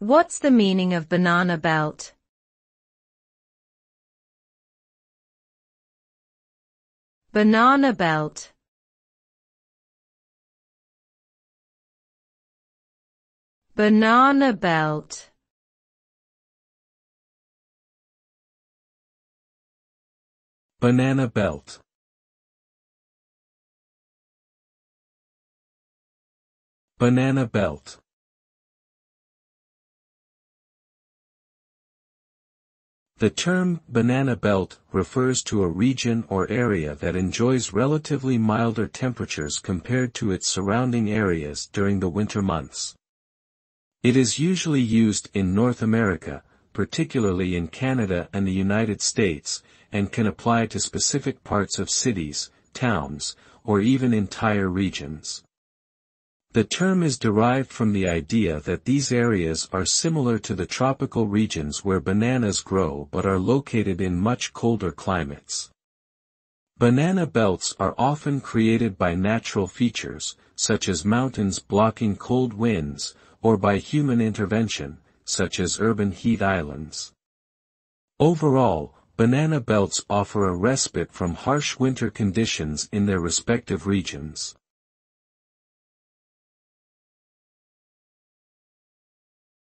What's the meaning of banana belt? Banana belt. Banana belt. Banana belt. Banana belt. The term banana belt refers to a region or area that enjoys relatively milder temperatures compared to its surrounding areas during the winter months. It is usually used in North America, particularly in Canada and the United States, and can apply to specific parts of cities, towns, or even entire regions. The term is derived from the idea that these areas are similar to the tropical regions where bananas grow but are located in much colder climates. Banana belts are often created by natural features, such as mountains blocking cold winds, or by human intervention, such as urban heat islands. Overall, banana belts offer a respite from harsh winter conditions in their respective regions.